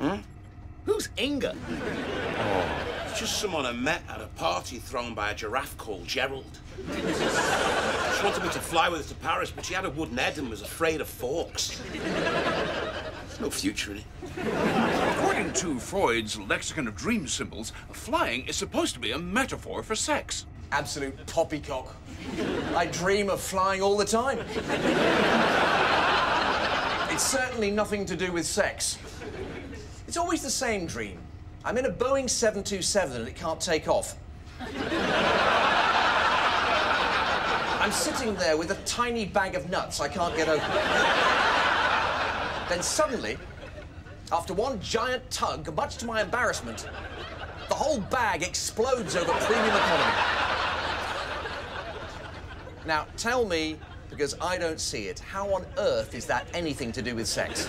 Huh? Who's Inga? Oh. It's just someone I met at a party thrown by a giraffe called Gerald. She wanted me to fly with her to Paris, but she had a wooden head and was afraid of forks. There's no future in it. According to Freud's Lexicon of Dream Symbols, flying is supposed to be a metaphor for sex. Absolute poppycock. I dream of flying all the time. It's certainly nothing to do with sex. It's always the same dream. I'm in a Boeing 727 and it can't take off. I'm sitting there with a tiny bag of nuts I can't get open. Then suddenly, after one giant tug, much to my embarrassment, the whole bag explodes over premium economy. Now, tell me, because I don't see it, how on earth is that anything to do with sex?